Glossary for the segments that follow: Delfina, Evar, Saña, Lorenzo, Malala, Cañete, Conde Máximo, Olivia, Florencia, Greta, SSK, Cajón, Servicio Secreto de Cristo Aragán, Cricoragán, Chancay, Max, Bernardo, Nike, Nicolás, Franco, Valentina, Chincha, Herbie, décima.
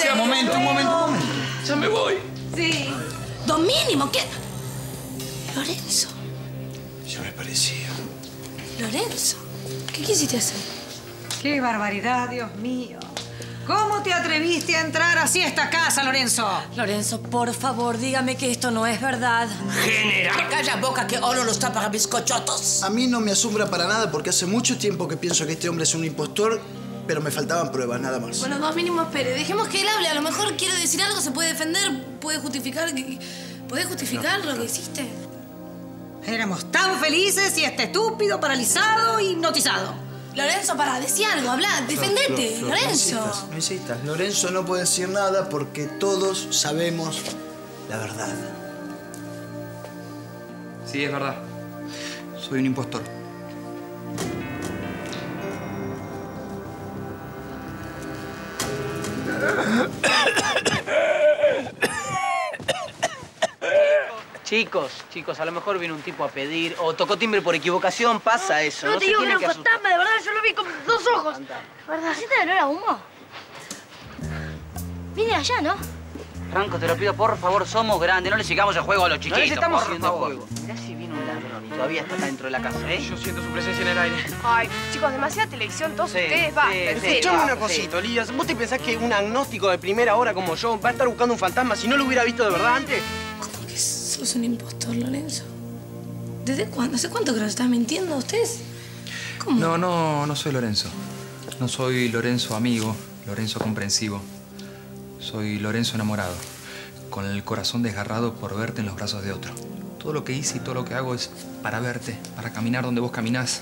Gracias. Un momento. Ya me voy. Sí. Lo mínimo que... Lorenzo. Yo me parecía. Lorenzo, ¿qué quisiste hacer? ¡Qué barbaridad, Dios mío! ¿Cómo te atreviste a entrar así a esta casa, Lorenzo? Lorenzo, por favor, dígame que esto no es verdad. ¡General! ¡Calla boca que oro los tapa a bizcochotos! A mí no me asombra para nada porque hace mucho tiempo que pienso que este hombre es un impostor, pero me faltaban pruebas, nada más. Bueno, dos mínimos, pero dejemos que él hable. A lo mejor quiere decir algo, se puede defender, puede justificar... ¿Puede justificar lo que hiciste? Éramos tan felices y este estúpido, paralizado, hipnotizado. Lorenzo, pará, decí algo, hablá, defendete, Lorenzo. No insistas, Lorenzo no puede decir nada porque todos sabemos la verdad. Sí, es verdad. Soy un impostor. Chicos, a lo mejor vino un tipo a pedir o tocó timbre por equivocación, pasa eso. No, no te digo que era un fantasma, de verdad, yo lo vi con dos ojos. ¿Verdadcita de olor a humo? Viene allá, ¿no? Franco, te lo pido, por favor, somos grandes, no le sigamos el juego a los chiquitos. No les estamos haciendo juego. Mirá si vino un ladrón y todavía está acá dentro de la casa, ¿eh? Yo siento su presencia en el aire. Ay, chicos, demasiada televisión, todos ustedes, va. Escuchame una cosita, Olivia. ¿Vos te pensás que un agnóstico de primera hora como yo va a estar buscando un fantasma si no lo hubiera visto de verdad antes? Sos un impostor, Lorenzo. ¿Desde cuándo? ¿Hace cuánto que nos estás mintiendo a ustedes? ¿Cómo? No soy Lorenzo. No soy Lorenzo amigo, Lorenzo comprensivo. Soy Lorenzo enamorado, con el corazón desgarrado por verte en los brazos de otro. Todo lo que hice y todo lo que hago es para verte, para caminar donde vos caminás,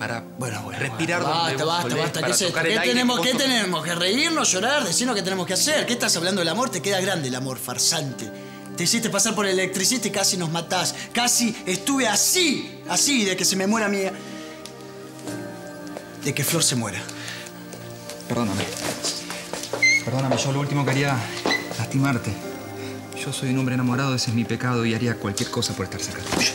para, bueno respirar donde vos solés, basta. ¿Qué tenemos? ¿Que reírnos, llorar, decirnos qué tenemos que hacer? ¿Qué estás hablando del amor? Te queda grande el amor, farsante. Te hiciste pasar por electricista y casi nos matás. Casi estuve así de que se me muera mía. De que Flor se muera. Perdóname, yo lo último quería lastimarte. Yo soy un hombre enamorado, ese es mi pecado y haría cualquier cosa por estar cerca tuyo.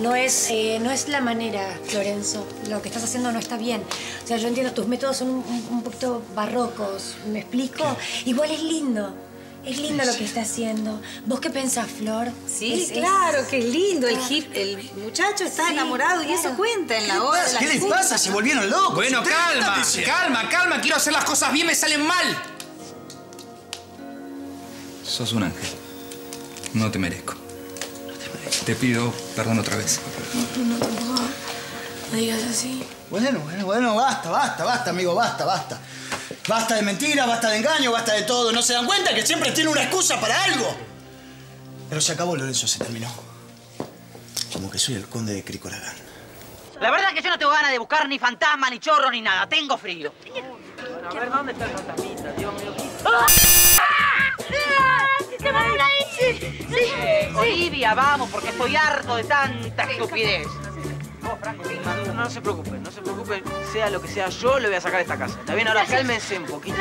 No es la manera, Lorenzo. Lo que estás haciendo no está bien. O sea, yo entiendo, tus métodos son un poquito barrocos. ¿Me explico? ¿Qué? Igual es lindo. Es lindo lo que está haciendo. ¿Vos qué pensás, Flor? Sí, claro, que es lindo. El muchacho está enamorado y eso cuenta en la hora. ¿Qué les pasa? Se volvieron locos. Bueno, calma. Quiero hacer las cosas bien, me salen mal. Sos un ángel. No te merezco. Te pido perdón otra vez. No digas así. Bueno, basta, amigo, basta. Basta de mentiras, basta de engaño, basta de todo. ¿No se dan cuenta que siempre tiene una excusa para algo? Pero se acabó, Lorenzo, se terminó. Como que soy el conde de Cricoragán. La verdad es que yo no tengo ganas de buscar ni fantasma, ni chorro, ni nada. Tengo frío. Bueno, a ver, ¿dónde está el fantasmita? Dios mío. ¡Se va a volar! Sí. Olivia, vamos, porque estoy harto de tanta estupidez. No se preocupen, sea lo que sea, yo le voy a sacar de esta casa. ¿Está bien? Ahora cálmense un poquito.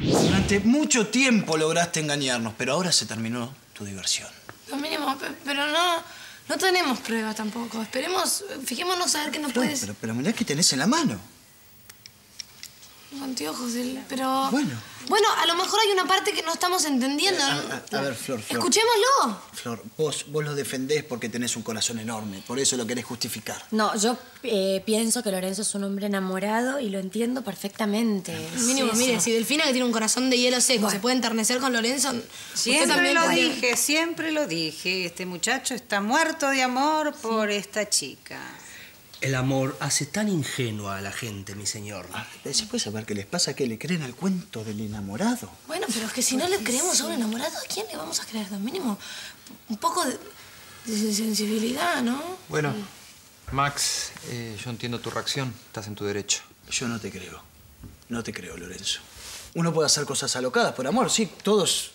Durante mucho tiempo lograste engañarnos, pero ahora se terminó tu diversión. Lo mínimo, pero no tenemos pruebas tampoco. Esperemos, fijémonos a ver qué nos puedes... Pero mirá que tenés en la mano. Los anteojos, pero... Bueno, a lo mejor hay una parte que no estamos entendiendo. A ver, Flor. Escuchémoslo. Flor, vos lo defendés porque tenés un corazón enorme. Por eso lo querés justificar. No, yo pienso que Lorenzo es un hombre enamorado y lo entiendo perfectamente. Mínimo, mire, si Delfina, que tiene un corazón de hielo seco, se puede enternecer con Lorenzo... Siempre lo dije. Este muchacho está muerto de amor por esta chica. El amor hace tan ingenua a la gente, mi señor. ¿Se puede saber qué les pasa? ¿Que le creen al cuento del enamorado? Bueno, pero es que si no le creemos a un enamorado, ¿a quién le vamos a creer? Lo mínimo, un poco de sensibilidad, ¿no? Bueno, Max, yo entiendo tu reacción. Estás en tu derecho. Yo no te creo. No te creo, Lorenzo. Uno puede hacer cosas alocadas por amor, sí. Todos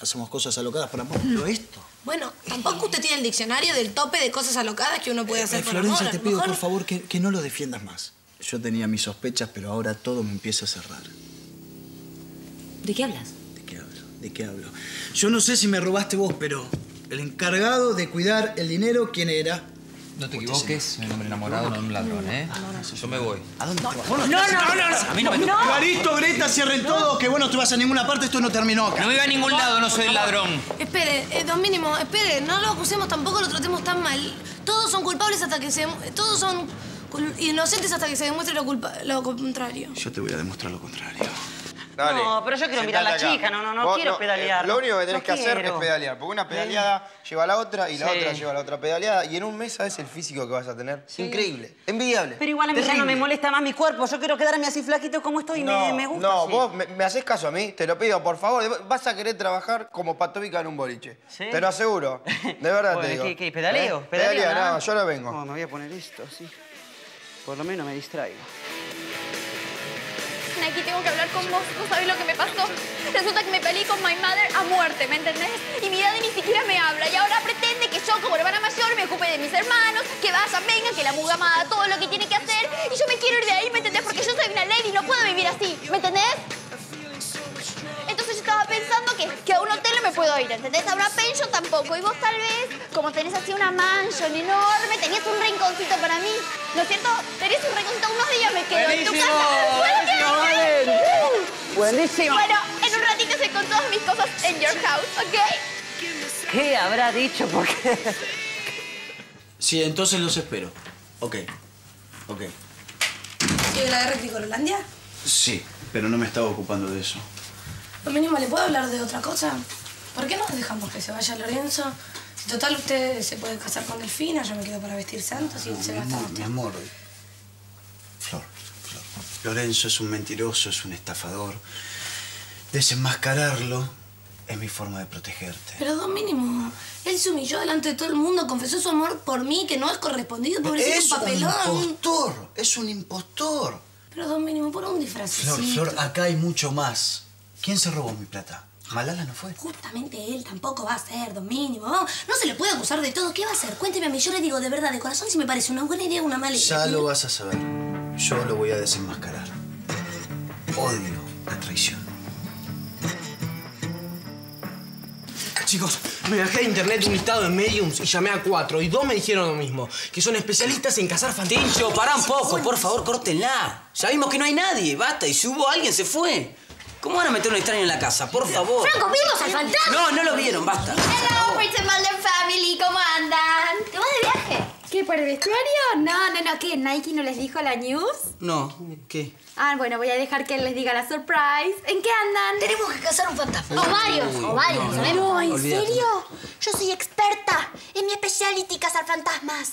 hacemos cosas alocadas por amor. Pero esto... Bueno, tampoco usted tiene el diccionario del tope de cosas alocadas que uno puede hacer por amor. Florencia, te pido, por favor, que no lo defiendas más. Yo tenía mis sospechas, pero ahora todo me empieza a cerrar. ¿De qué hablas? ¿De qué hablo? Yo no sé si me robaste vos, pero el encargado de cuidar el dinero, ¿quién era? No te equivoques, un hombre enamorado no es un ladrón, ¿eh? Yo me voy. ¿A dónde? No. A mí no me toca. Clarito, Greta, cierren todo, que bueno, tú vas a ninguna parte, esto no terminó acá. No me va a ningún lado, no soy el ladrón. Espere, don Mínimo, espere, no lo acusemos tampoco, lo tratemos tan mal. Todos son culpables hasta que se... Todos son inocentes hasta que se demuestre lo contrario. Yo te voy a demostrar lo contrario. Dale, no, pero yo quiero mirar a la chica, no quiero pedalear. Lo único que tenés que hacer es pedalear, porque una pedaleada lleva a la otra y la otra lleva a la otra pedaleada y en un mes sabés el físico que vas a tener. Sí. Increíble, envidiable. Pero igual a mí ya no me molesta más mi cuerpo, yo quiero quedarme así flaquito como estoy y me gusta. No, así. Vos me hacés caso a mí, te lo pido, por favor, vas a querer trabajar como patóbica en un boliche. ¿Sí? Te lo aseguro, de verdad te digo. ¿Qué? ¿Pedaleo? ¿Pedaleo? No, yo no vengo. No, me voy a poner esto, sí. Por lo menos me distraigo. Nike, tengo que hablar con vos. ¿No sabés lo que me pasó? Resulta que me peleé con my mother a muerte, ¿me entendés? Y mi daddy ni siquiera me habla. Y ahora pretende que yo, como hermana mayor, me ocupe de mis hermanos, que vayan, vengan, que la mugamada, todo lo que tiene que hacer. Y yo me quiero ir de ahí, ¿me entendés? Porque yo soy una lady y no puedo vivir así, ¿me entendés? Entonces yo estaba pensando que a un hotel no me puedo ir, ¿entendés? A una pension tampoco. Y vos tal vez, como tenés así una mansion enorme, tenías un rinconcito para mí, ¿no es cierto? Tenías un rinconcito, unos días me quedo en tu casa. ¡Buenísimo! Bueno, en un ratito estoy con todas mis cosas en your house, ¿ok? ¿Qué habrá dicho? Porque... Sí, entonces los espero. Ok. ¿Sigue la guerra de Cricoragán? Sí, pero no me estaba ocupando de eso. Lo mínimo, ¿le puedo hablar de otra cosa? ¿Por qué no dejamos que se vaya Lorenzo? Si total usted se puede casar con Delfina, yo me quedo para vestir santos y se gasta. Mi amor, Flor. Lorenzo es un mentiroso, es un estafador. Desenmascararlo es mi forma de protegerte. Pero don Mínimo, él se humilló delante de todo el mundo, confesó su amor por mí, que no es correspondido, pobrecito, un papelón. Es un impostor. Pero don Mínimo, por un disfrazcito. Flor, acá hay mucho más. ¿Quién se robó mi plata? Malala no fue. Justamente él tampoco va a ser, don Mínimo. No se le puede acusar de todo. ¿Qué va a hacer? Cuénteme a mí. Yo le digo de verdad, de corazón, si me parece una buena idea o una mala idea. Ya lo vas a saber. Yo lo voy a desenmascarar. Odio la traición. Chicos, me bajé de internet un listado de mediums y llamé a 4. Y 2 me dijeron lo mismo. Que son especialistas en cazar fantasmas. Tincho, pará un poco. Por favor, córtenla. Ya vimos que no hay nadie. Basta. Y si hubo alguien, se fue. ¿Cómo van a meter un extraño en la casa? Por favor. ¡Franco, vimos al fantasma! No lo vieron, basta. Hello, Prince and Mother Family, ¿cómo andan? ¿Te vas de viaje? ¿Qué, por el vestuario? No, ¿qué? ¿Nike no les dijo la news? No, ¿qué? Ah, bueno, voy a dejar que él les diga la surprise. ¿En qué andan? Tenemos que cazar un fantasma. O varios, ¿sabemos? ¿En serio? Yo soy experta. Es mi especiality cazar fantasmas.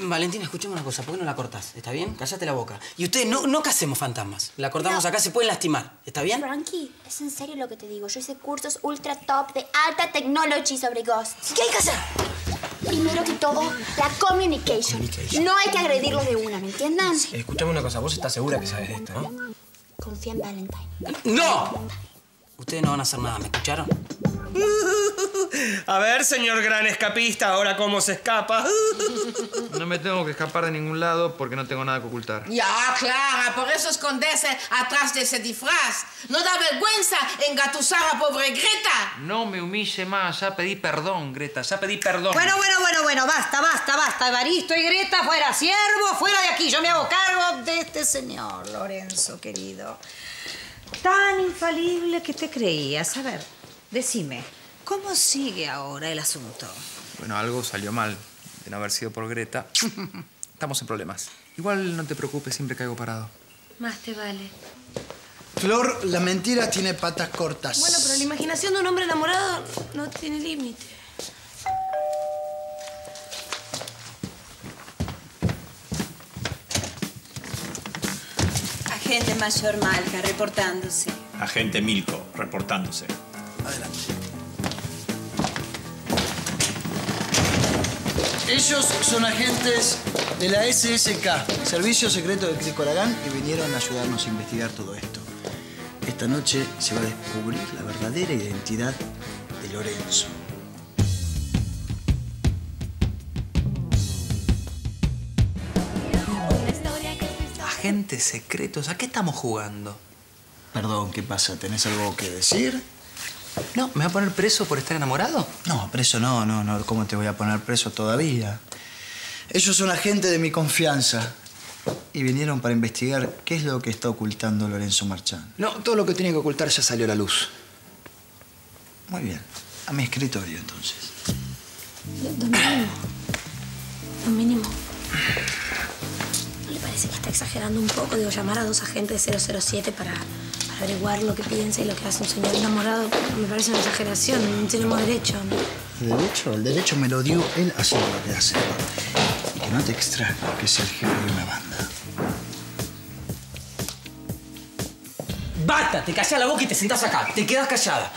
Valentina, escuchame una cosa. ¿Por qué no la cortás? ¿Está bien? Cállate la boca. Y ustedes no casemos fantasmas. La cortamos acá, se pueden lastimar. ¿Está bien? Frankie, es en serio lo que te digo. Yo hice cursos ultra top de alta technology sobre ghosts. ¿Qué hay que hacer? Primero que todo, la communication. No hay que agredirlos de una, ¿me entiendan? Escuchame una cosa. Vos estás segura que sabes de esto, ¿no? Confía en Valentine. ¡No! Ustedes no van a hacer nada, ¿me escucharon? A ver, señor gran escapista, ahora cómo se escapa. No me tengo que escapar de ningún lado porque no tengo nada que ocultar. Ya, claro, por eso esconderse atrás de ese disfraz. No da vergüenza engatusar a pobre Greta. No me humille más, ya pedí perdón, Greta, ya pedí perdón. Bueno, basta. Evaristo y Greta, fuera siervo, fuera de aquí. Yo me hago cargo de este señor, Lorenzo, querido. Tan infalible que te creías. A ver, decime, ¿cómo sigue ahora el asunto? Bueno, algo salió mal. De no haber sido por Greta, estamos en problemas. Igual no te preocupes, siempre caigo parado. Más te vale. Flor, la mentira tiene patas cortas. Bueno, pero la imaginación de un hombre enamorado no tiene límite. Agente Mayor Malca, reportándose. Agente Milko, reportándose. Adelante. Ellos son agentes de la SSK, Servicio Secreto de Cristo Aragán, y vinieron a ayudarnos a investigar todo esto. Esta noche se va a descubrir la verdadera identidad de Lorenzo. Agentes secretos, ¿a qué estamos jugando? Perdón, ¿qué pasa? ¿Tenés algo que decir? No, ¿me va a poner preso por estar enamorado? No, preso no. ¿Cómo te voy a poner preso todavía? Ellos son agente de mi confianza. Y vinieron para investigar qué es lo que está ocultando Lorenzo Marchán. No, todo lo que tiene que ocultar ya salió a la luz. Muy bien. A mi escritorio, entonces. Lo mínimo. ¿No le parece que está exagerando un poco? Digo, llamar a dos agentes de 007 para averiguar lo que piensa y lo que hace un señor enamorado. Me parece una exageración. No tenemos derecho, ¿no? ¿Derecho? El derecho me lo dio él a hacer lo que hace. Y que no te extrañe que es el jefe de una banda. ¡Basta! Te callás la boca y te sentás acá. Te quedás callada.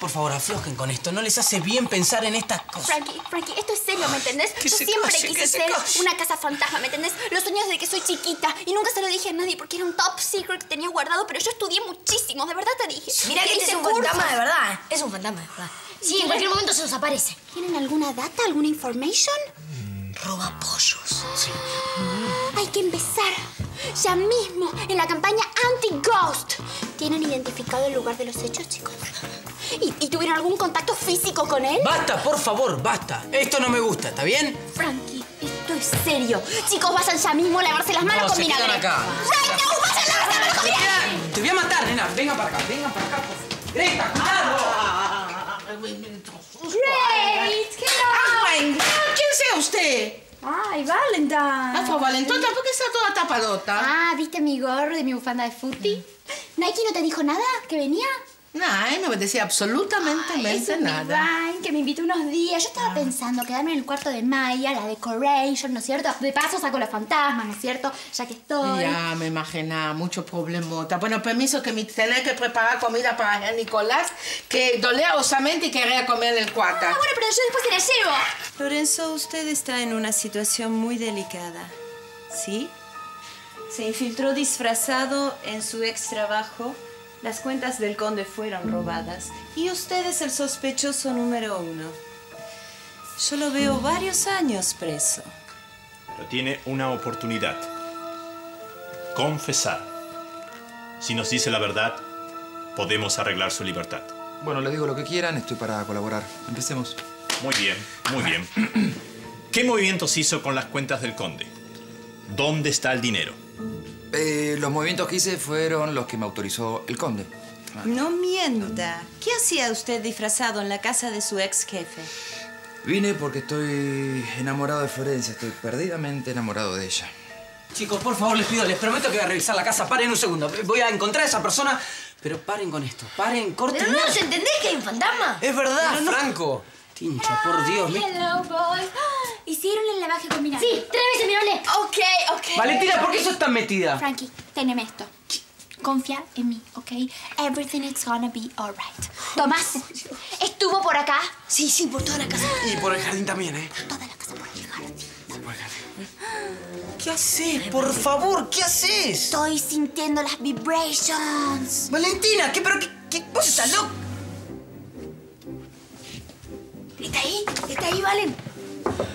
Por favor, aflojen con esto. No les hace bien pensar en estas cosas. Frankie, esto es serio, ¿me entendés? Yo siempre quise ser una casa fantasma, ¿me entendés? Los sueños de que soy chiquita. Y nunca se lo dije a nadie porque era un top secret que tenía guardado, pero yo estudié muchísimo. De verdad te dije. Mirá que este es un fantasma de verdad. Es un fantasma de verdad. Sí, en cualquier momento se nos aparece. ¿Tienen alguna data, alguna información? Roba pollos. Sí. Hay que empezar ya mismo en la campaña anti-ghost. ¿Tienen identificado el lugar de los hechos, chicos? ¿Y tuvieron algún contacto físico con él? ¡Basta, por favor, basta! Esto no me gusta, ¿está bien? Frankie, esto es serio. Chicos, vayan ya mismo a lavarse las manos con vinagre. Acá. ¡Ay, no! ¡Vayan a lavarse las manos con vinagre! Te voy a matar, nena. Vengan para acá, por... ¡Greta, ¡Great! ¿Quién sea usted? ¡Ay, Valentine! ¡Ah, Valentota! ¿Por qué está toda tapadota? Ah, ¿viste mi gorro y mi bufanda de footy? ¿Nike no te dijo nada? ¿Que venía? Nah, no me decía absolutamente nada. Ay, que me invitó unos días. Yo estaba pensando quedarme en el cuarto de Maya, la decoration, ¿no es cierto? De paso saco los fantasmas, ¿no es cierto? Ya que estoy... Ya, me imaginaba. Mucho problemota. Bueno, permiso que me tenés que preparar comida para Nicolás, que dolía osamente y quería comer en el cuarto. Ah, bueno, pero yo después se la llevo. Lorenzo, usted está en una situación muy delicada, ¿sí? Se infiltró disfrazado en su ex trabajo. Las cuentas del conde fueron robadas y usted es el sospechoso número 1. Yo lo veo varios años preso. Pero tiene una oportunidad. Confesar. Si nos dice la verdad, podemos arreglar su libertad. Bueno, le digo lo que quieran. Estoy para colaborar. Empecemos. Muy bien, muy bien. ¿Qué movimientos hizo con las cuentas del conde? ¿Dónde está el dinero? Los movimientos que hice fueron los que me autorizó el conde. No mienta. ¿Qué hacía usted disfrazado en la casa de su ex jefe? Vine porque estoy enamorado de Florencia. Estoy perdidamente enamorado de ella. Chicos, por favor, les pido, les prometo que voy a revisar la casa. Paren un segundo. Voy a encontrar a esa persona. Pero paren con esto. Paren, corten. ¿Pero no nos entendés que hay un fantasma? Es verdad, no... Franco. Tincha, por Dios. Hello, boys. ¿Hicieron el lavaje con vinagre? Sí, 3 veces me olé. Ok. Valentina, ¿por qué sos tan metida? Frankie, teneme esto. Confía en mí, ¿ok? Everything is gonna be alright. Tomás, ¿estuvo por acá? Sí, por toda la casa. Y por el jardín también, ¿eh? Toda la casa, por el jardín. ¿Qué haces? Por favor, ¿qué haces? Estoy sintiendo las vibrations. Valentina, ¿qué? ¿Vos estás loca? ¿Está ahí, Valen?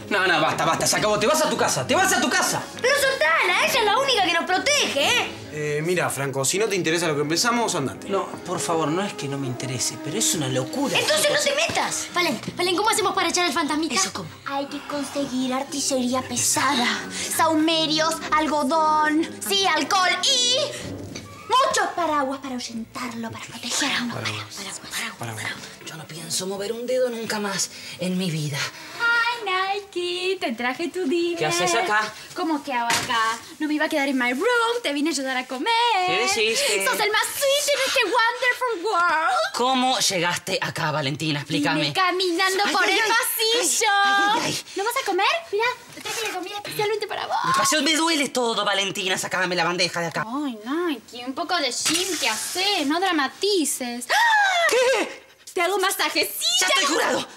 No, basta, se acabó. Te vas a tu casa. Pero Sultana, ella es la única que nos protege, ¿eh? Mira, Franco, si no te interesa lo que empezamos, andate. No, por favor, no es que no me interese, pero es una locura. Entonces no te metas. Valen, ¿cómo hacemos para echar al fantasmita? ¿Eso cómo? Hay que conseguir artillería pesada, saumerios, algodón, sí, alcohol y... muchos paraguas para ahuyentarlo, para proteger a uno. Paraguas. Yo no pienso mover un dedo nunca más en mi vida. Nike, te traje tu dinero. ¿Qué haces acá? ¿Cómo que hago acá? No me iba a quedar en my room, te vine a ayudar a comer. ¿Qué decís? Sos el más sweet en este wonderful world. ¿Cómo llegaste acá, Valentina? Explícame. Vine caminando por el pasillo. ¿No vas a comer? Mirá, te traje la comida especialmente para vos. Despacio, me duele todo, Valentina. Sacame la bandeja de acá. Ay, Nike, un poco de gym que haces, no dramatices. ¿Qué? Te hago masajecillo. ¡Ya estoy curado!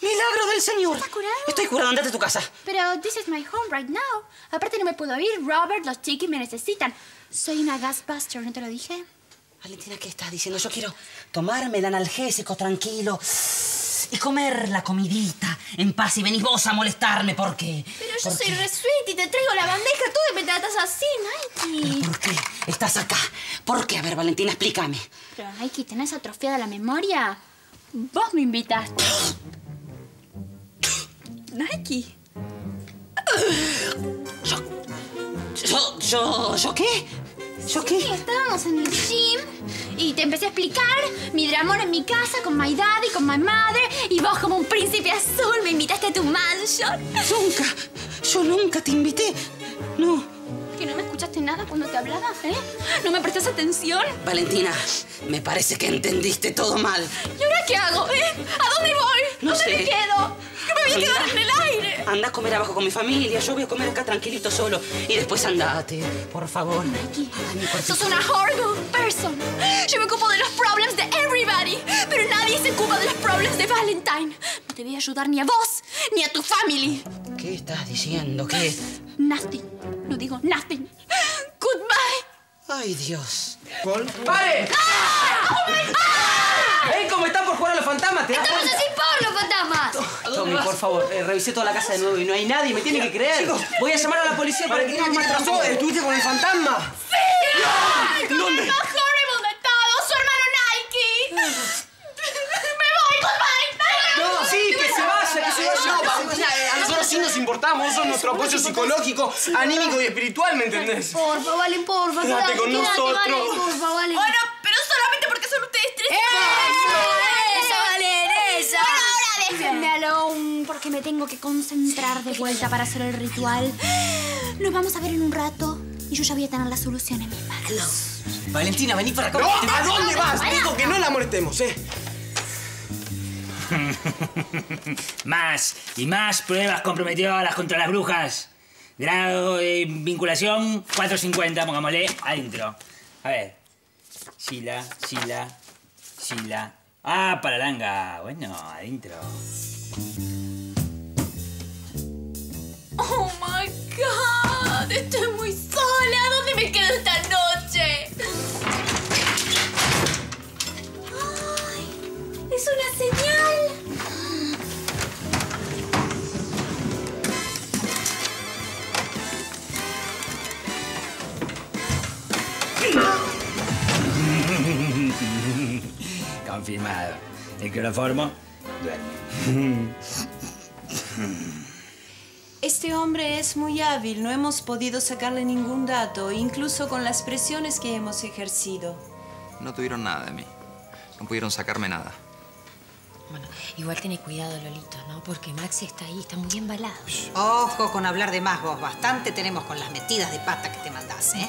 ¡Milagro del Señor! ¿Estás curado? Estoy curado, andate a tu casa. Pero this is my home right now. Aparte no me puedo ir, Robert, los chiquis me necesitan. Soy una gasbuster, ¿no te lo dije? Valentina, ¿qué estás diciendo? Yo quiero tomarme el analgésico tranquilo y comer la comidita en paz y venís vos a molestarme, ¿por qué? Pero yo soy re sweet y te traigo la bandeja tú y me tratas así, Nike. ¿Pero por qué estás acá? ¿Por qué? A ver, Valentina, explícame. Pero, Nike, ¿tenés atrofiada la memoria? Vos me invitaste. Nike. ¿Yo qué? ¿Yo qué? Sí, estábamos en el gym y te empecé a explicar mi dramón en mi casa con my daddy, con my madre, y vos como un príncipe azul me invitaste a tu mansion. Yo nunca te invité. No. ¿Que no me escuchaste nada cuando te hablaba, eh? ¿No me prestaste atención? Valentina, me parece que entendiste todo mal. ¿Y ahora qué hago, eh? ¿A dónde voy? No sé. ¿Dónde me quedo? ¿Qué me voy a quedar en el aire? Anda a comer abajo con mi familia. Yo voy a comer acá tranquilito solo. Y después andate, por favor. Nike, sos una horrible person. Yo me ocupo de los problemas de everybody, pero nadie se ocupa de los problemas de Valentine. No te voy a ayudar ni a vos, ni a tu family. ¿Qué estás diciendo? ¿Qué? Nothing. No digo nothing. Goodbye. Ay, Dios. ¿Cuál? ¡Pare! ¡Ah! ¡Oh, my God! ¡Ah! ¡Ey, cómo están por jugar a los fantasmas! ¿Te das cuenta? ¡Estamos así por los fantasmas! Tommy, por favor, revisé toda la casa de nuevo y no hay nadie. Me tiene que creer. Chicos, voy a llamar a la policía para que no me atrasó. ¿Estuviste con el fantasma? ¡Sí! ¡No! ¿Dónde? Nos importamos, son nuestro apoyo psicológico, anímico y espiritual, ¿me entendés? Porfa, Valen, porfa. Quédate con nosotros. Valen, porfa, Valen. Bueno, pero solamente porque son ustedes tres. ¡Eso, Valen, eso! Ahora déjenme alone, porque me tengo que concentrar de vuelta para hacer el ritual. Nos vamos a ver en un rato y yo ya voy a tener la solución en mis manos. Valentina, vení para acá. ¡No! ¿A dónde vas? Digo que no la molestemos, ¿eh? Más y más pruebas comprometedoras contra las brujas. Grado de vinculación 450, pongámosle adentro. A ver. Sila, sila, sila. Ah, para langa. Bueno, adentro. Oh my God, estoy muy sola. ¿Dónde me quedo esta noche? Ay, es una señal. Confirmado. El cloroformo duerme. Este hombre es muy hábil. No hemos podido sacarle ningún dato, incluso con las presiones que hemos ejercido. No tuvieron nada de mí. No pudieron sacarme nada. Bueno, igual tenés cuidado, Lolito, ¿no? Porque Maxi está ahí, está muy embalado. Ojo con hablar de más vos. Bastante tenemos con las metidas de pata que te mandás, ¿eh?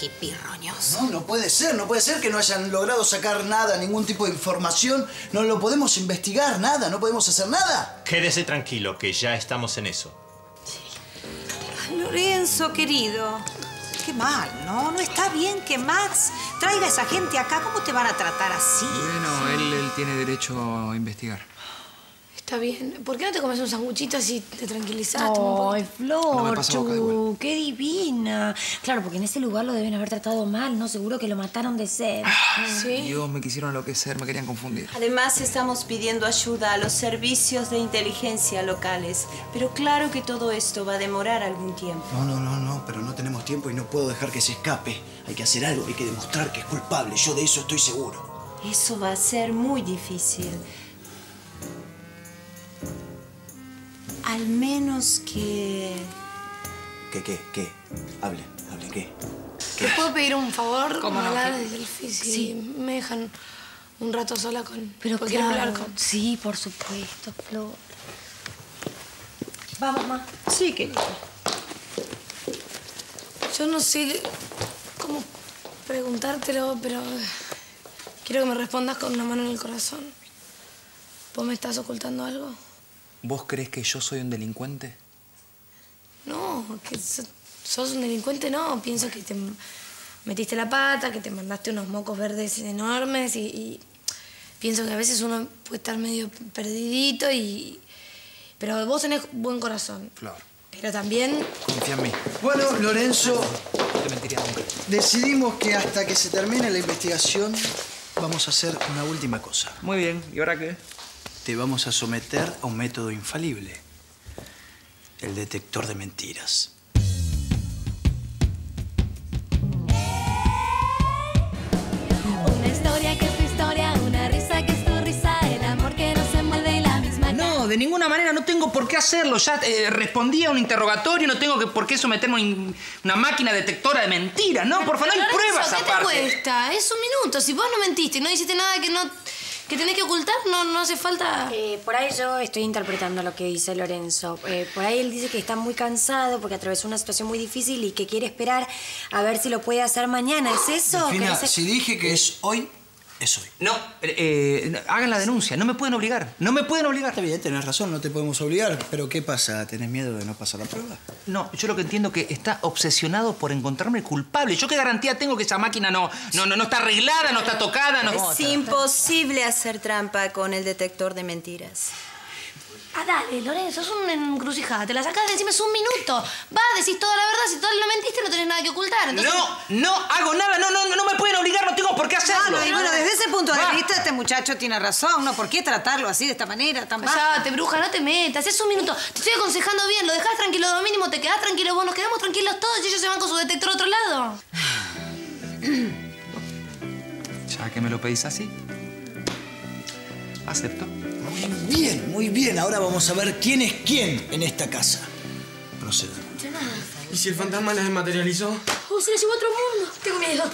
Hippie roñoso. No, no puede ser que no hayan logrado sacar nada, ningún tipo de información. No lo podemos investigar, nada, no podemos hacer nada. Quédese tranquilo, que ya estamos en eso. Sí. Lorenzo, querido. Qué mal, ¿no? No está bien que Max traiga a esa gente acá. ¿Cómo te van a tratar así? Bueno, sí. Él tiene derecho a investigar. Está bien. ¿Por qué no te comes un sanguchito así te tranquilizaste? ¡Ay, Flor, no, qué divina! Claro, porque en ese lugar lo deben haber tratado mal, ¿no? Seguro que lo mataron de sed. ¿Sí? Dios, me quisieron enloquecer, me querían confundir. Además, estamos pidiendo ayuda a los servicios de inteligencia locales. Pero claro que todo esto va a demorar algún tiempo. No, pero no tenemos tiempo y no puedo dejar que se escape. Hay que hacer algo, hay que demostrar que es culpable. Yo de eso estoy seguro. Eso va a ser muy difícil. Al menos que... ¿Qué? Hable, ¿qué? ¿Les puedo pedir un favor? ¿Cómo no? Sí. Me dejan un rato sola con... Pero quiero hablar con... Sí, por supuesto, Flor. Vamos, mamá. Sí, querida. Yo no sé cómo preguntártelo, pero... Quiero que me respondas con una mano en el corazón. ¿Vos me estás ocultando algo? ¿Vos crees que yo soy un delincuente? No, que sos un delincuente no. Pienso que te metiste la pata, que te mandaste unos mocos verdes enormes y pienso que a veces uno puede estar medio perdidito y... Pero vos tenés buen corazón. Flor. Pero también... Confía en mí. Bueno, Lorenzo... No te mentiría nunca. Decidimos que hasta que se termine la investigación vamos a hacer una última cosa. Muy bien. ¿Y ahora qué? Te vamos a someter a un método infalible. El detector de mentiras. Una historia que es tu historia, una risa que es tu risa, el amor que no se muerde y la misma... No, de ninguna manera, no tengo por qué hacerlo. Ya respondí a un interrogatorio, no tengo por qué someterme a una máquina detectora de mentiras. No, por favor, no hay pruebas aparte. ¿Qué te cuesta? Es un minuto. Si vos no mentiste y no hiciste nada que tenés que ocultar, no hace falta... por ahí yo estoy interpretando lo que dice Lorenzo. Por ahí él dice que está muy cansado porque atravesó una situación muy difícil y que quiere esperar a ver si lo puede hacer mañana. ¿Es eso? Delfina, si dije que es hoy, es hoy. No, hagan la denuncia. No me pueden obligar. No me pueden obligar. Está bien, tenés razón, no te podemos obligar. Pero ¿qué pasa? ¿Tenés miedo de no pasar la prueba? No, yo lo que entiendo es que está obsesionado por encontrarme culpable. ¿Yo qué garantía tengo que esa máquina no está arreglada, no está tocada? No... Es imposible hacer trampa con el detector de mentiras. Ah, dale, Lorenzo, es una encrucijada. Te la sacás de encima, es un minuto. Vas, decís toda la verdad. Si toda no mentiste, no tenés nada que ocultar. Entonces... No hago nada. No me pueden obligar, no tengo por qué hacerlo. Y bueno, desde ese punto de vista, este muchacho tiene razón. ¿Por qué tratarlo así, de esta manera, tan baja? Ya, te bruja, no te metas. Es un minuto. Te estoy aconsejando bien. Lo dejás tranquilo, lo mínimo. Te quedás tranquilo vos. Nos quedamos tranquilos todos y ellos se van con su detector a otro lado. Ya que me lo pedís así, acepto. Bien, muy bien. Ahora vamos a ver quién es quién en esta casa. Proceda. ¿Y si el fantasma la desmaterializó? ¡Oh, se la llevó a otro mundo! Tengo miedo.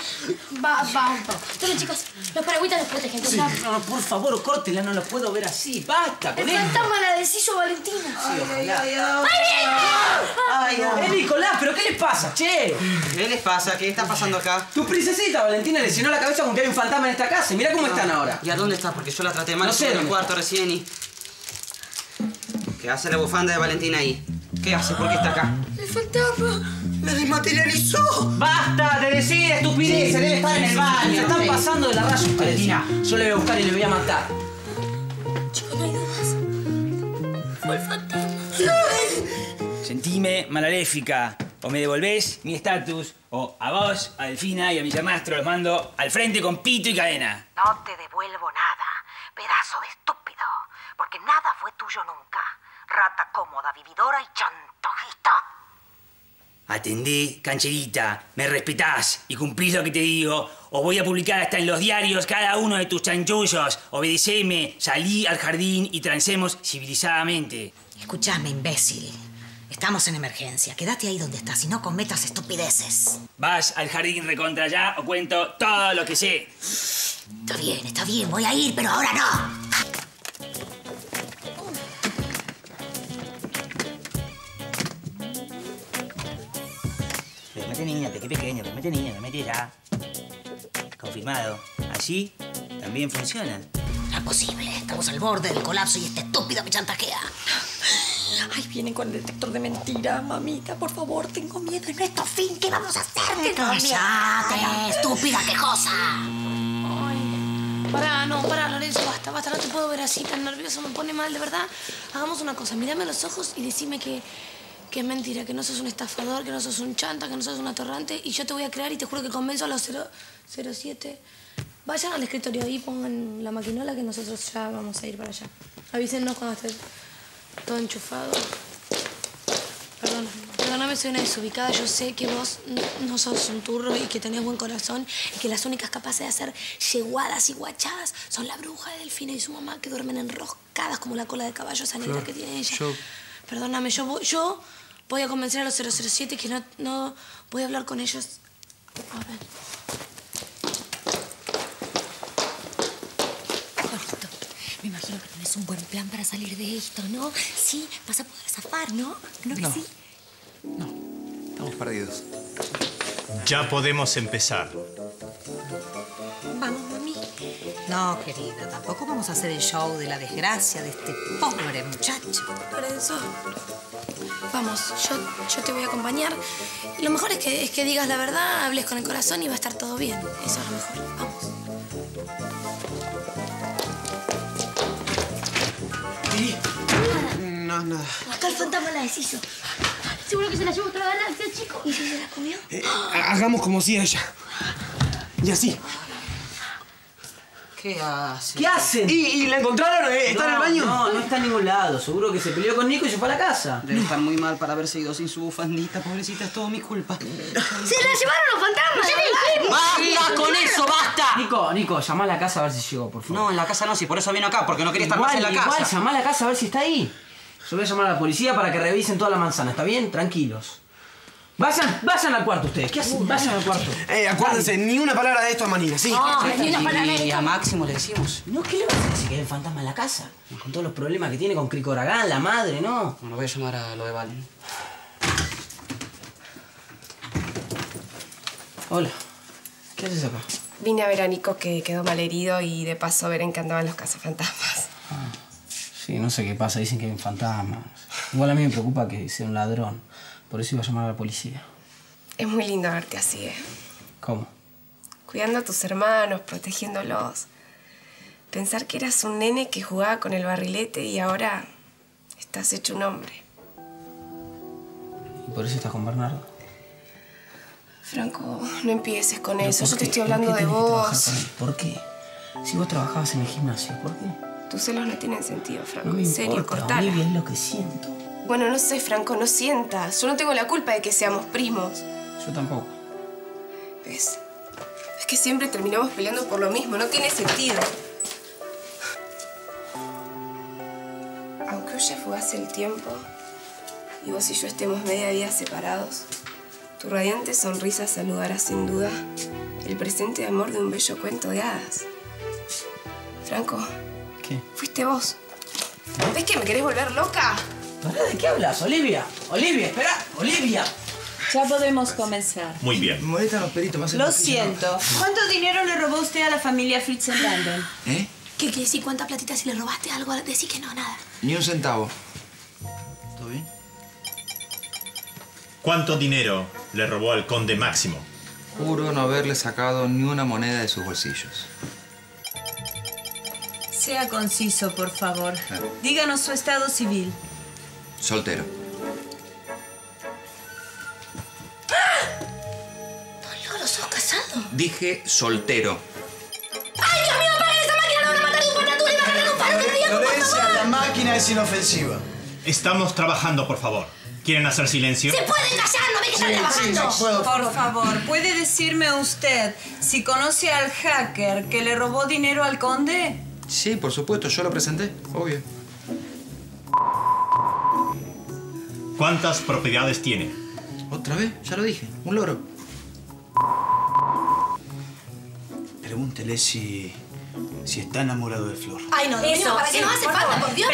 Va. Entonces, chicos, los paragüitas los protegen. Sí. No, por favor, córtela. No la puedo ver así. Basta con eso. El fantasma la deshizo Valentina. Sí, ojalá. ¡Ay, Nicolás! ¿Pero qué les pasa, che? ¿Qué les pasa? ¿Qué está pasando acá? Tu princesita Valentina le llenó la cabeza con que hay un fantasma en esta casa. Mirá cómo están ahora. ¿Y a dónde está? Porque yo la traté mal. No sé. En el cuarto recién y... ¿Qué hace la bufanda de Valentina ahí? ¿Qué hace? ¿Por qué está acá? ¡El fantasma! ¡La desmaterializó! ¡Basta! ¡Te decís, estupidez! ¡Se debe estar en el baño! ¡Se están pasando de la raya ustedes! Yo le voy a buscar y le voy a matar. Chicos, no hay dudas. Fue el fantasma. Sentime malaléfica. O me devolvés mi estatus, o a vos, a Delfina y a mi llamastro los mando al frente con pito y cadena. No te devuelvo nada, pedazo de estúpido. Porque nada fue tuyo nunca. Rata cómoda, vividora y chantajista. Atendé, cancherita, me respetás y cumplís lo que te digo, o voy a publicar hasta en los diarios cada uno de tus chanchullos. Obedeceme, salí al jardín y transemos civilizadamente. Escuchame, imbécil. Estamos en emergencia. Quédate ahí donde estás y no cometas estupideces. Vas al jardín recontra allá o cuento todo lo que sé. Está bien, voy a ir, pero ahora no. Qué pequeño, promete niña, promete ya. Confirmado. Así también funciona. No es posible. Estamos al borde del colapso y este estúpido me chantajea. Ay, vienen con el detector de mentiras, mamita. Por favor, tengo miedo. En nuestro fin, ¿qué vamos a hacer? ¡Cállate, estúpida quejosa! Ay, pará, Lorenzo, basta. No te puedo ver así, tan nervioso. Me pone mal, de verdad. Hagamos una cosa. Mírame a los ojos y decime que es mentira, que no sos un estafador, que no sos un chanta, que no sos un atorrante. Y yo te voy a creer y te juro que convenzo a los 007. Vayan al escritorio y pongan la maquinola que nosotros ya vamos a ir para allá. Avísennos cuando esté todo enchufado. Perdóname, soy una desubicada. Yo sé que vos no sos un turro y que tenés buen corazón y que las únicas capaces de hacer yeguadas y guachadas son la bruja de Delfina y su mamá, que duermen enroscadas como la cola de caballo esa negra que tiene ella. Perdóname, yo voy a convencer a los 007 que no voy a hablar con ellos. A ver. Jorgito, me imagino que tenés un buen plan para salir de esto, ¿no? Sí, vas a poder zafar, ¿no? ¿No que sí? No, estamos perdidos. Ya podemos empezar. Vamos, mami. No, querida, tampoco vamos a hacer el show de la desgracia de este pobre muchacho. Lorenzo, vamos, yo te voy a acompañar. Lo mejor es que digas la verdad, hables con el corazón y va a estar todo bien. Eso es lo mejor. Vamos. ¿Sí? Nada. Acá el fantasma la deshizo. Seguro que se la llevó otra galaxia, chico. ¿Y si se la comió? Hagamos como si ella. Y así. ¿Qué hacen? ¿Qué hacen? ¿Y la encontraron? ¿Está en el baño? No está en ningún lado. Seguro que se peleó con Nico y se fue a la casa. Debe estar muy mal para haberse ido sin su bufandita. Pobrecita, es todo mi culpa. ¡Se la llevaron los fantasmas! ¡Basta con eso! ¡Basta! Nico, Nico, llamá a la casa a ver si llegó, por favor. No, en la casa no, si por eso vino acá, porque no quería estar más en la casa. Igual, llamá a la casa a ver si está ahí. Yo voy a llamar a la policía para que revisen toda la manzana, ¿está bien? Tranquilos. Vayan al cuarto ustedes, ¿qué hacen? Vayan al cuarto. Acuérdense, ni una palabra de esto a Manila, ¿sí? No, ni una palabra de esto. Y a Máximo le decimos. No, ¿qué le vas a decir? Que hay un fantasma en la casa. Con todos los problemas que tiene con Cricoragán, la madre, ¿no? Bueno, voy a llamar a lo de Valen. Hola, ¿qué haces acá? Vine a ver a Nico, que quedó malherido, y de paso a ver en qué andaban los cazafantasmas. Ah, sí, no sé qué pasa, dicen que hay fantasmas. Igual a mí me preocupa que sea un ladrón. Por eso iba a llamar a la policía. Es muy lindo verte así, ¿eh? ¿Cómo? Cuidando a tus hermanos, protegiéndolos. Pensar que eras un nene que jugaba con el barrilete y ahora estás hecho un hombre. ¿Y por eso estás con Bernardo? Franco, no empieces con eso. Yo te estoy hablando de vos. ¿Por qué? Si vos trabajabas en el gimnasio, ¿por qué? Tus celos no tienen sentido, Franco. En serio, cortala. Olivia, es lo que siento. Bueno, no sé, Franco, no sientas. Yo no tengo la culpa de que seamos primos. Yo tampoco. ¿Ves? Es que siempre terminamos peleando por lo mismo. No tiene sentido. Aunque hoy ya fugase el tiempo y vos y yo estemos media vida separados, tu radiante sonrisa saludará sin duda el presente de amor de un bello cuento de hadas. Franco. ¿Qué? Fuiste vos. ¿Ves que me querés volver loca? ¿De qué hablas, Olivia? Olivia, espera. Olivia. Ya podemos comenzar. Muy bien. Molestan los peritos. Más lo siento. No. ¿Cuánto dinero le robó usted a la familia Fritz en London? ¿Eh? ¿Qué quiere decir? ¿Cuánta platita? Si le robaste algo, decí que no, nada. Ni un centavo. ¿Todo bien? ¿Cuánto dinero le robó al conde Máximo? Juro no haberle sacado ni una moneda de sus bolsillos. Sea conciso, por favor. Claro. Díganos su estado civil. Soltero. ¡Ah! Don Loro, ¿sos casado? Dije soltero. ¡Ay, Dios mío, apaga esa máquina! ¡La van a matar de un patatú! ¡Le van a dar un palo de día! Florencia, la máquina es inofensiva. Estamos trabajando, por favor. ¿Quieren hacer silencio? ¡Se pueden callar! ¡No ve que están trabajando! Sí, puedo. Por favor, ¿puede decirme usted si conoce al hacker que le robó dinero al conde? Sí, por supuesto. Yo lo presenté, obvio. ¿Cuántas propiedades tiene? ¿Otra vez? Ya lo dije. Un loro. Pregúntele si está enamorado de Flor. Ay, no, eso. ¿Para qué nos hace falta, por Dios?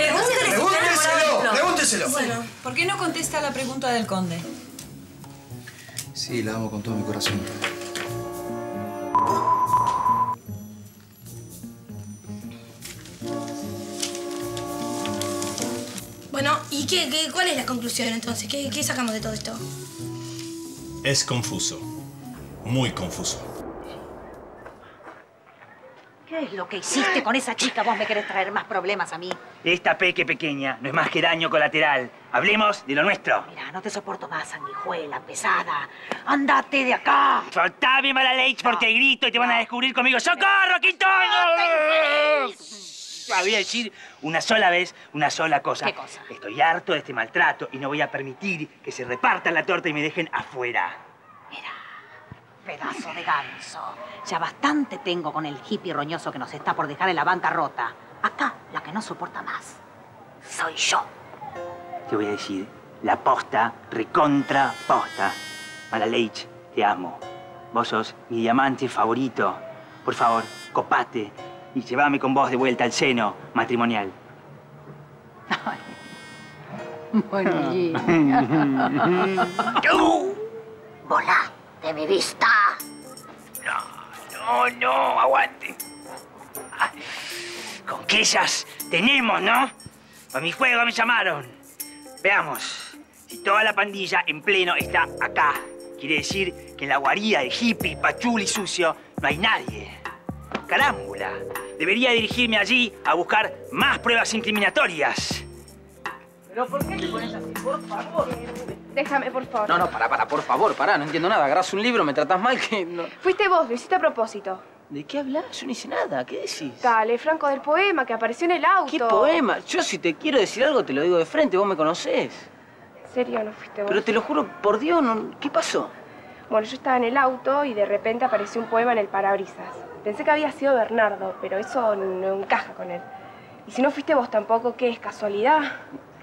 Pregúnteselo. Bueno, ¿por qué no contesta la pregunta del conde? Sí, la amo con todo mi corazón. Bueno, ¿y cuál es la conclusión entonces? ¿Qué sacamos de todo esto? Es confuso. Muy confuso. ¿Qué es lo que hiciste con esa chica? Vos me querés traer más problemas a mí. Esta peque pequeña no es más que daño colateral. Hablemos de lo nuestro. Mirá, no te soporto más, sanguijuela pesada. ¡Andate de acá! ¡Soltame, mala leche, porque grito y te van a descubrir conmigo! ¡Socorro, Quintón! Voy a decir una sola vez, una sola cosa. ¿Qué cosa? Estoy harto de este maltrato y no voy a permitir que se repartan la torta y me dejen afuera. Mira, pedazo de ganso. Ya bastante tengo con el hippie roñoso que nos está por dejar en la bancarrota. Acá, la que no soporta más, soy yo. Te voy a decir la posta, recontra posta. Malaleich, te amo. Vos sos mi diamante favorito. Por favor, copate. Y llévame con vos de vuelta al seno matrimonial. Bonilla. ¡Volá de mi vista! No, aguante. Con que esas tenemos, ¿no? A mi juego me llamaron. Veamos, si toda la pandilla en pleno está acá, quiere decir que en la guarida de hippie, pachuli sucio, no hay nadie. Carámbula. Debería dirigirme allí a buscar más pruebas incriminatorias. ¿Pero por qué te pones así? Por favor. Déjame, por favor. No, para, por favor, para. No entiendo nada. Agarrás un libro, me tratás mal, que... No. Fuiste vos, lo hiciste a propósito. ¿De qué hablas? Yo no hice nada. ¿Qué decís? Dale, Franco, del poema que apareció en el auto. ¿Qué poema? Yo si te quiero decir algo te lo digo de frente. Vos me conocés. ¿En serio no fuiste vos? Pero te lo juro por Dios, no... ¿Qué pasó? Bueno, yo estaba en el auto y de repente apareció un poema en el parabrisas. Pensé que había sido Bernardo, pero eso no encaja con él. Y si no fuiste vos tampoco, ¿qué es? ¿Casualidad?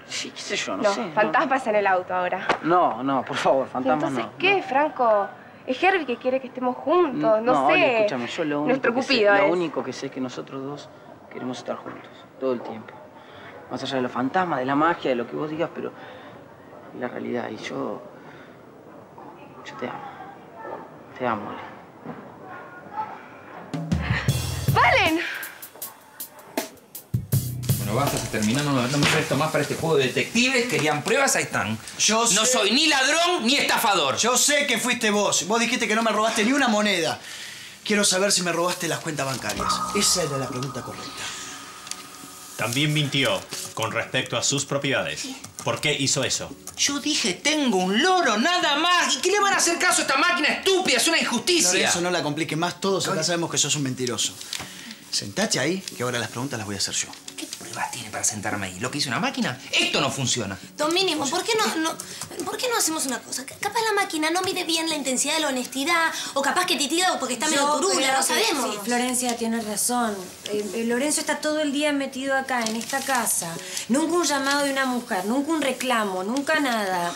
Sí, qué sé yo, no sé. Fantasmas en el auto ahora. No, por favor, fantasmas no. ¿Entonces qué, Franco? Es Herbie que quiere que estemos juntos, no sé. Oye, escúchame, yo lo único que sé es que nosotros dos queremos estar juntos, todo el tiempo. Más allá de los fantasmas, de la magia, de lo que vos digas, pero la realidad. Y yo te amo. Te amo, ¡Valen! Bueno, basta, se terminó. No me presto más para este juego de detectives. Querían pruebas, ahí están. Yo no soy ni ladrón ni estafador. Yo sé que fuiste vos. Vos dijiste que no me robaste ni una moneda. Quiero saber si me robaste las cuentas bancarias. Esa era la pregunta correcta. También mintió con respecto a sus propiedades. ¿Por qué hizo eso? Yo dije, tengo un loro, nada más. ¿Y qué le van a hacer caso a esta máquina estúpida? Es una injusticia. Lorenzo, no la complique más. Todos acá sabemos que sos un mentiroso. Sentate ahí, que ahora las preguntas las voy a hacer yo. ¿Qué pruebas tiene para sentarme ahí? ¿Lo que hizo una máquina? Esto no funciona. Don Mínimo, ¿por qué no hacemos una cosa? Capaz la máquina no mide bien la intensidad de la honestidad, o capaz que titida porque está medio turula, no sabemos. Sí, Florencia tiene razón. Lorenzo está todo el día metido acá, en esta casa. Nunca un llamado de una mujer, nunca un reclamo, nunca nada.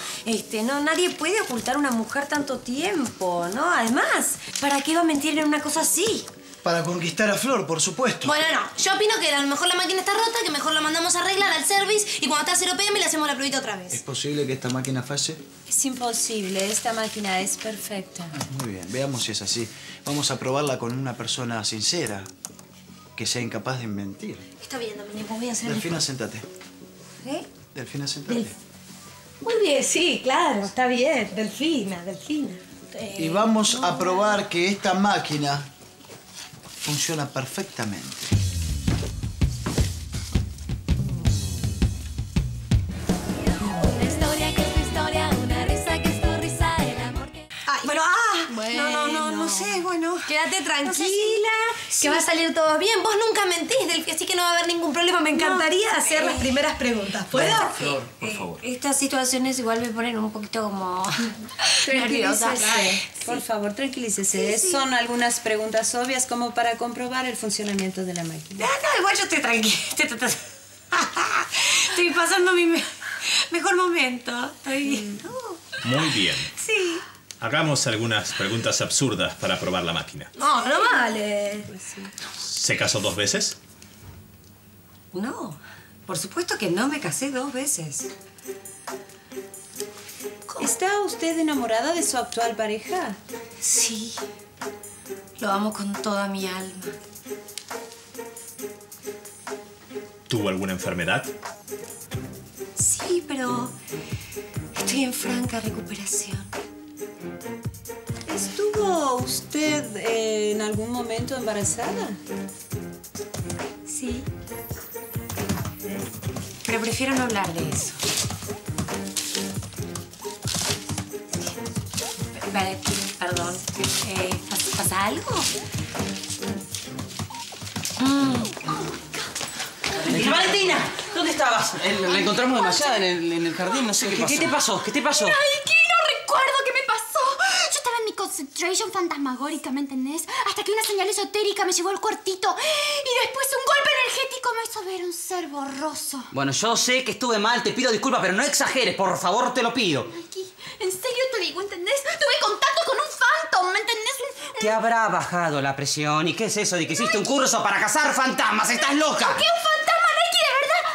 Nadie puede ocultar a una mujer tanto tiempo, ¿no? Además, ¿para qué va a mentir en una cosa así? Para conquistar a Flor, por supuesto. Bueno, no. Yo opino que a lo mejor la máquina está rota, que mejor la mandamos a arreglar al service y cuando está 0 PM le hacemos la pruebita otra vez. ¿Es posible que esta máquina falle? Es imposible. Esta máquina es perfecta. Muy bien. Veamos si es así. Vamos a probarla con una persona sincera, que sea incapaz de mentir. Está bien, Dominico. Voy a hacer... Delfina, sentate. ¿Eh? Delfina, sentate. Muy bien, sí, claro. Está bien. Delfina. Y vamos a probar que esta máquina... funciona perfectamente. Una historia que es tu historia, una risa que es tu risa, el amor que... No sé. Quédate tranquila, que va a salir todo bien. Vos nunca mentís, así que no va a haber ningún problema. Me encantaría hacer las primeras preguntas. ¿Puedo? Flor, por favor. Estas situaciones igual me ponen un poquito como... nerviosa. Por favor, tranquilícese. Sí. Son algunas preguntas obvias como para comprobar el funcionamiento de la máquina. No, igual yo estoy tranquila. Estoy pasando mi mejor momento. Muy bien. Sí. Hagamos algunas preguntas absurdas para probar la máquina. No vale. ¿Se casó 2 veces? No, por supuesto que no me casé 2 veces. ¿Cómo? ¿Está usted enamorada de su actual pareja? Sí, lo amo con toda mi alma. ¿Tuvo alguna enfermedad? Sí, pero estoy en franca recuperación. ¿Estuvo usted en algún momento embarazada? Sí. Pero prefiero no hablar de eso. Vale, perdón. ¿Pasa algo? ¡Valentina! ¿Dónde estabas? La encontramos demasiado en el jardín, no sé qué pasó. ¿Qué te pasó? Concentration fantasmagórica, ¿me entendés? Hasta que una señal esotérica me llevó al cuartito y después un golpe energético me hizo ver un ser borroso. Bueno, yo sé que estuve mal, te pido disculpas, pero no exageres, por favor, te lo pido. Aquí, en serio te digo, ¿entendés? Tuve contacto con un phantom, ¿me entendés? Te habrá bajado la presión. ¿Y qué es eso de que hiciste un curso para cazar fantasmas? ¡Estás loca! ¡Toqué un fantasma, Nike, de verdad!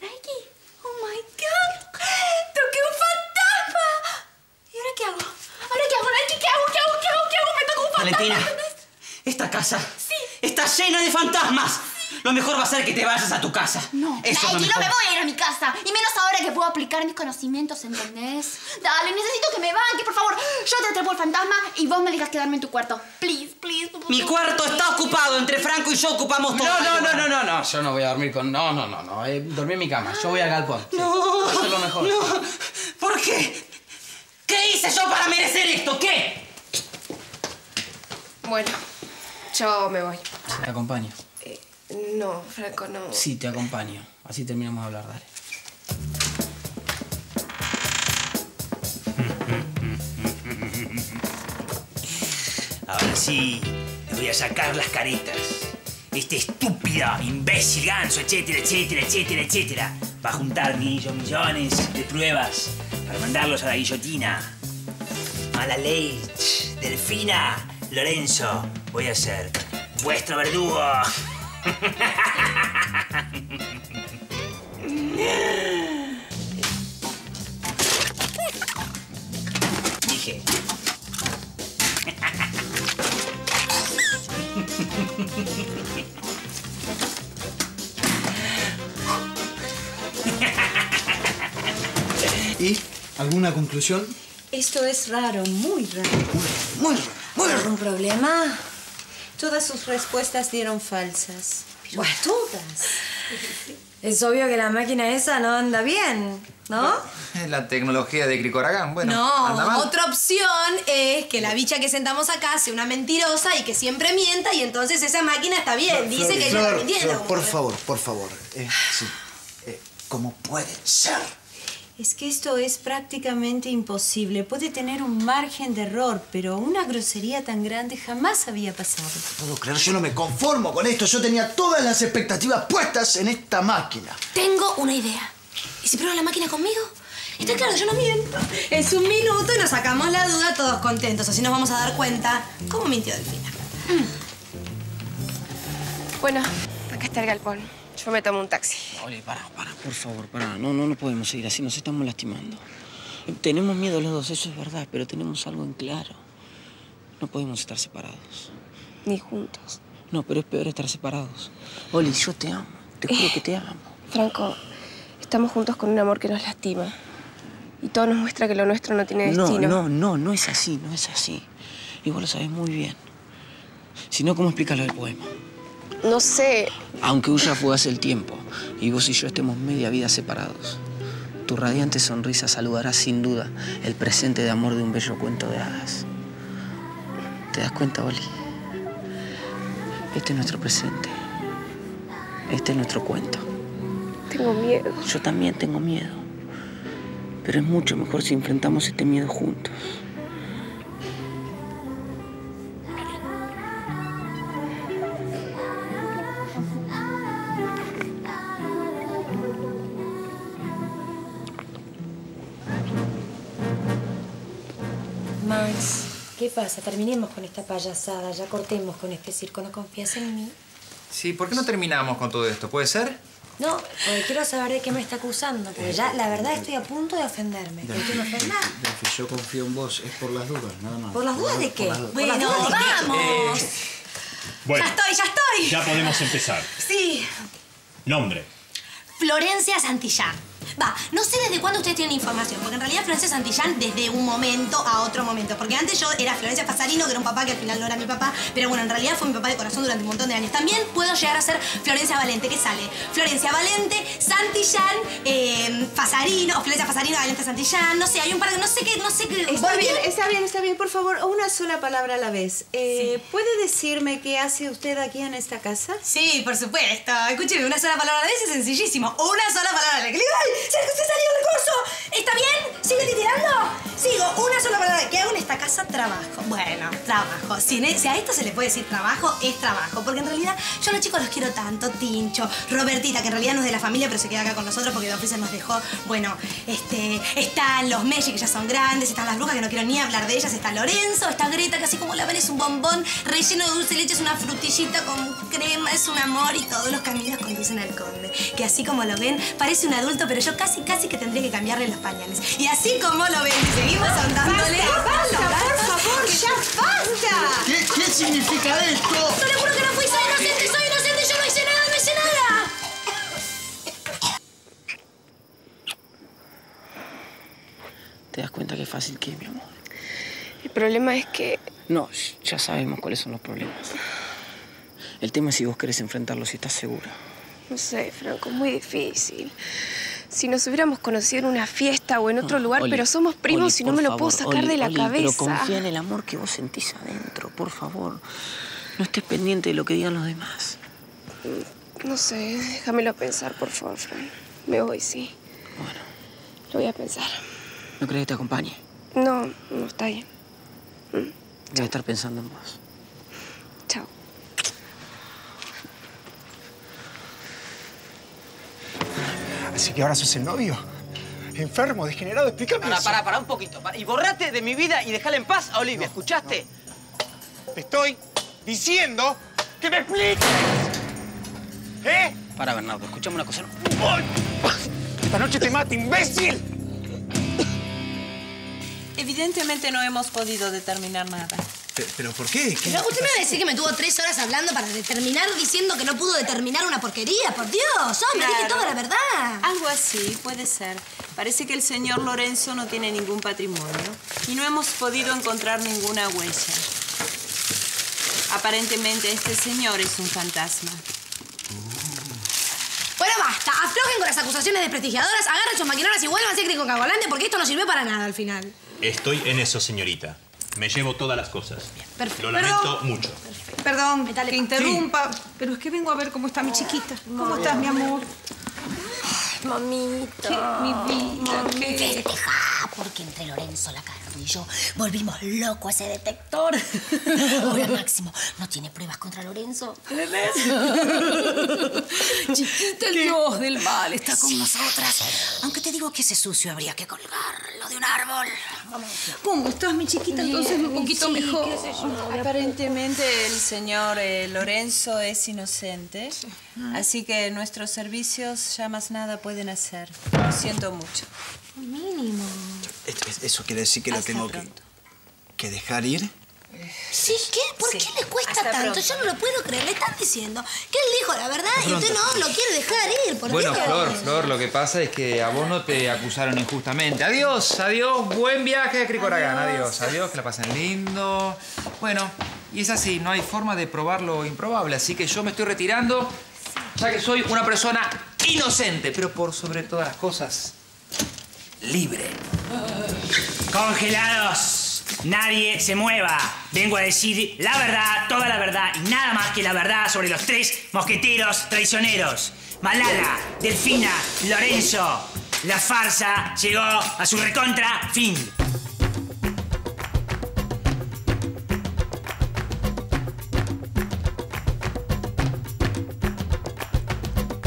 ¡Nike! ¡Oh, my God! ¡Toqué un fantasma! ¿Y ahora qué hago? Valentina, esta casa está llena de fantasmas. Lo mejor va a ser que te vayas a tu casa. No, eso no me voy a ir a mi casa. Y menos ahora que puedo aplicar mis conocimientos, ¿entendés? Dale, necesito que me banque, por favor. Yo te atrapo al fantasma y vos me dejas quedarme en tu cuarto. Please. Mi cuarto está ocupado. Entre Franco y yo ocupamos todo. No. Yo no voy a dormir con... No. Dormí en mi cama. Yo voy al galpón. No. Eso es lo mejor. No. ¿Por qué? ¿Qué hice yo para merecer esto? ¿Qué? Bueno, yo me voy. Sí, te acompaño. No, Franco, no. Sí, te acompaño. Así terminamos de hablar, dale. Ahora sí, le voy a sacar las caretas. Este estúpido, imbécil, ganso, etcétera, etcétera, etcétera, etcétera, va a juntar millones de pruebas para mandarlos a la guillotina. A la ley, Delfina, Lorenzo, voy a ser vuestro verdugo. Dije. ¿Y alguna conclusión? Esto es raro, muy raro. Muy raro, muy raro. ¿Un problema? Todas sus respuestas dieron falsas. Pero bueno, todas. Es obvio que la máquina esa no anda bien, ¿no? Es la tecnología de Cricoragán, bueno, no, anda mal. Otra opción es que la bicha que sentamos acá sea una mentirosa y que siempre mienta y entonces esa máquina está bien. No, dice Flor, que ella está mintiendo. Flor, por favor, sí. ¿Cómo puede ser? Es que esto es prácticamente imposible. Puede tener un margen de error, pero una grosería tan grande jamás había pasado. No puedo creer, yo no me conformo con esto. Yo tenía todas las expectativas puestas en esta máquina. Tengo una idea. ¿Y si prueba la máquina conmigo? Está claro, yo no miento. Es un minuto y nos sacamos la duda todos contentos. Así nos vamos a dar cuenta cómo mintió Delfina. Bueno, acá está el galpón. Yo me tomo un taxi. Ole, para, por favor, para. No podemos seguir así, nos estamos lastimando. Tenemos miedo los dos, eso es verdad, pero tenemos algo en claro. No podemos estar separados. Ni juntos. No, pero es peor estar separados. Oli, yo te amo, te juro que te amo. Franco, estamos juntos con un amor que nos lastima. Y todo nos muestra que lo nuestro no tiene destino. No es así, no es así. Y vos lo sabés muy bien. Si no, ¿cómo explicas lo del poema? No sé. Aunque huya fugaz el tiempo y vos y yo estemos media vida separados, tu radiante sonrisa saludará sin duda el presente de amor de un bello cuento de hadas. ¿Te das cuenta, Oli? Este es nuestro presente. Este es nuestro cuento. Tengo miedo. Yo también tengo miedo. Pero es mucho mejor si enfrentamos este miedo juntos. ¿Qué pasa? Terminemos con esta payasada, ya cortemos con este circo, ¿no confías en mí? Sí, ¿por qué no terminamos con todo esto? ¿Puede ser? No, porque quiero saber de qué me está acusando, porque ya, la verdad, estoy a punto de ofenderme. ¿Por qué me ofendas? Yo confío en vos, es por las dudas, nada más. ¿Por las dudas de qué? Bueno, vamos. Bueno, ya estoy. Ya podemos empezar. Sí. Nombre. Florencia Santillán. Va, no sé desde cuándo ustedes tienen información, porque en realidad Florencia Santillán desde un momento a otro momento. Porque antes yo era Florencia Pasarino, que era un papá que al final no era mi papá, pero bueno, en realidad fue mi papá de corazón durante un montón de años. También puedo llegar a ser Florencia Valente, que sale Florencia Valente, Santillán, Pasarino, o Florencia Pasarino, Valente Santillán, no sé, hay un par de... no sé qué... Está bien, por favor, una sola palabra a la vez. Sí. ¿Puede decirme qué hace usted aquí en esta casa? Sí, por supuesto. Escúcheme, una sola palabra a la vez es sencillísimo. Una sola palabra a la vez. ¡Se salió del curso! ¿Está bien? ¿Sigue tirando? Sigo. Una sola palabra. ¿Qué hago en esta casa? Trabajo. Bueno, trabajo. Si a esto se le puede decir trabajo, es trabajo. Porque en realidad yo a los chicos los quiero tanto. Tincho, Robertita, que en realidad no es de la familia, pero se queda acá con nosotros porque Don Prisa nos dejó. Bueno, están los Messi, que ya son grandes. Están las brujas, que no quiero ni hablar de ellas. Está Lorenzo, está Greta, que así como la ven es un bombón relleno de dulce de leche. Es una frutillita con crema. Es un amor y todos los caminos conducen al conde. Que así como lo ven, parece un adulto, pero yo casi que tendría que cambiarle los pañales. Y así como lo ven, seguimos andándole. ¡Basta, por favor! ¡Ya basta! ¿Qué significa esto? ¡Yo le juro que no fui! ¡Soy inocente! ¡Yo no hice nada! ¿Te das cuenta qué fácil que es, mi amor? El problema es que... No, ya sabemos cuáles son los problemas. El tema es si vos querés enfrentarlos y estás segura. No sé, Franco, es muy difícil. Si nos hubiéramos conocido en una fiesta o en otro lugar, Oli, pero somos primos y no me lo puedo sacar de la cabeza. Pero confía en el amor que vos sentís adentro, por favor. No estés pendiente de lo que digan los demás. No sé, déjamelo pensar, por favor, Fran. Me voy, sí. Bueno. Lo voy a pensar. ¿No crees que te acompañe? No, está bien. Voy a estar pensando en vos. Chao. Así que ahora sos el novio. Enfermo, degenerado, explícame eso. Pará un poquito. Pará. Y borrate de mi vida y dejala en paz a Olivia, no, ¿escuchaste? No. Te estoy diciendo que me expliques. ¿Eh? Pará, Bernardo, escuchame una cosa. Esta noche te mato, imbécil. Evidentemente no hemos podido determinar nada. ¿Pero por qué? Pero usted me va a decir que me tuvo 3 horas hablando para determinar diciendo que no pudo determinar una porquería. ¡Por Dios! ¡Hombre, claro, dije toda la verdad! Algo así, puede ser. Parece que el señor Lorenzo no tiene ningún patrimonio y no hemos podido encontrar ninguna huella. Aparentemente este señor es un fantasma. Bueno, basta. Aflojen con las acusaciones desprestigiadoras, agarren sus maquinoras y vuelvan a ser Cricoragán porque esto no sirve para nada al final. Estoy en eso, señorita. Me llevo todas las cosas. Perfecto. Lo lamento mucho. Perfecto. Perdón que interrumpa, sí, pero es que vengo a ver cómo está mi chiquita. No, ¿cómo estás, mi amor? Ay, mamita. Mi vida. ¿Qué? Porque entre Lorenzo, la Carmen y yo volvimos loco a ese detector. Ahora Máximo no tiene pruebas contra Lorenzo. Chiquita, el dios del mal está con nosotras. Aunque te digo que ese sucio habría que colgarlo de un árbol. ¿Cómo estás, mi chiquita? Entonces un poquito mejor. Aparentemente el señor Lorenzo es inocente. Sí. Así que nuestros servicios ya más nada pueden hacer. Lo siento mucho. Mínimo. ¿Eso quiere decir que la tengo que dejar ir? Sí, ¿qué? ¿Por qué le cuesta tanto? Pronto. Yo no lo puedo creer. Le están diciendo que él dijo la verdad y usted no lo quiere dejar ir. ¿Por qué? Flor, lo que pasa es que a vos no te acusaron injustamente. Adiós, adiós. Buen viaje a Cricoragán. Adiós, adiós. Que la pasen lindo. Bueno, y es así. No hay forma de probar lo improbable. Así que yo me estoy retirando, ya que soy una persona inocente, pero por sobre todas las cosas... libre. Congelados, nadie se mueva. Vengo a decir la verdad, toda la verdad y nada más que la verdad sobre los 3 mosqueteros traicioneros. Malala, Delfina, Lorenzo. La farsa llegó a su recontra fin.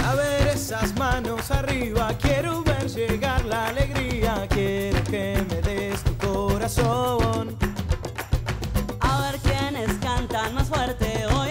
A ver esas manos arriba, quiero ver llegar la alegría. Quiero que me des tu corazón. A ver quiénes cantan más fuerte hoy.